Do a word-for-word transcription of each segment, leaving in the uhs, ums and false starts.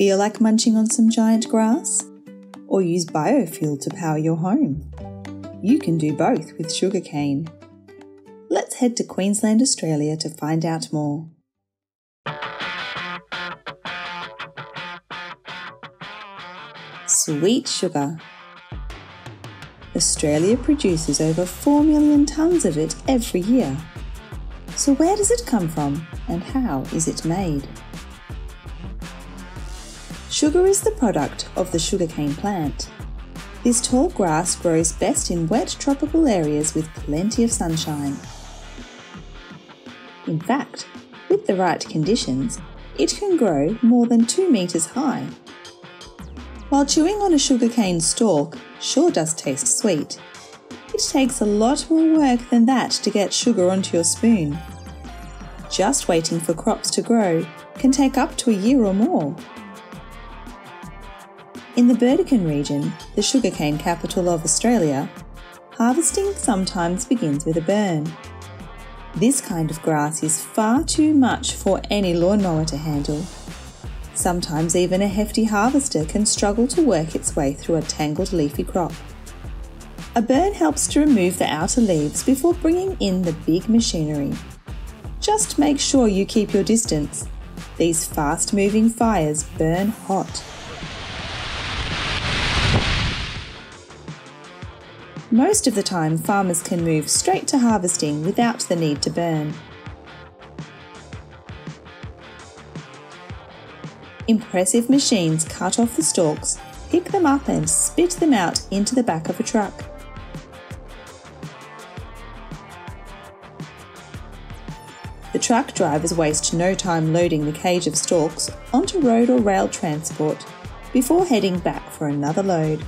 feel like munching on some giant grass? Or use biofuel to power your home? You can do both with sugarcane. Let's head to Queensland, Australia to find out more. Sweet sugar. Australia produces over four million tonnes of it every year. So where does it come from and how is it made? Sugar is the product of the sugarcane plant. This tall grass grows best in wet tropical areas with plenty of sunshine. In fact, with the right conditions, it can grow more than two metres high. While chewing on a sugarcane stalk sure does taste sweet, it takes a lot more work than that to get sugar onto your spoon. Just waiting for crops to grow can take up to a year or more. In the Burdekin region, the sugarcane capital of Australia, harvesting sometimes begins with a burn. This kind of grass is far too much for any lawnmower to handle. Sometimes even a hefty harvester can struggle to work its way through a tangled leafy crop. A burn helps to remove the outer leaves before bringing in the big machinery. Just make sure you keep your distance. These fast-moving fires burn hot. Most of the time, farmers can move straight to harvesting without the need to burn. Impressive machines cut off the stalks, pick them up and spit them out into the back of a truck. The truck drivers waste no time loading the cage of stalks onto road or rail transport before heading back for another load.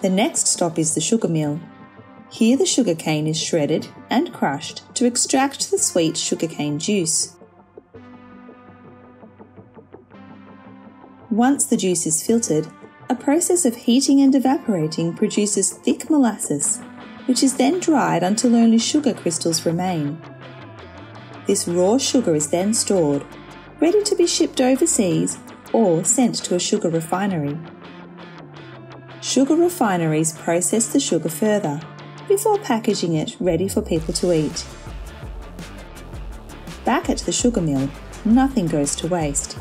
The next stop is the sugar mill. Here the sugarcane is shredded and crushed to extract the sweet sugarcane juice. Once the juice is filtered, a process of heating and evaporating produces thick molasses, which is then dried until only sugar crystals remain. This raw sugar is then stored, ready to be shipped overseas or sent to a sugar refinery. Sugar refineries process the sugar further, before packaging it ready for people to eat. Back at the sugar mill, nothing goes to waste.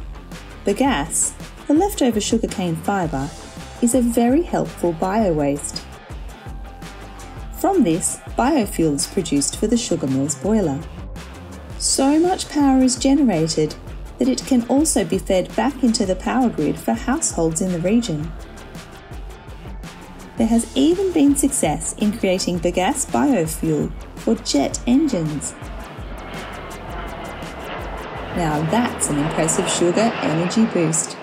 Bagasse, the leftover sugarcane fibre, is a very helpful biowaste. From this, biofuel is produced for the sugar mill's boiler. So much power is generated that it can also be fed back into the power grid for households in the region. There has even been success in creating bagasse biofuel for jet engines. Now that's an impressive sugar energy boost.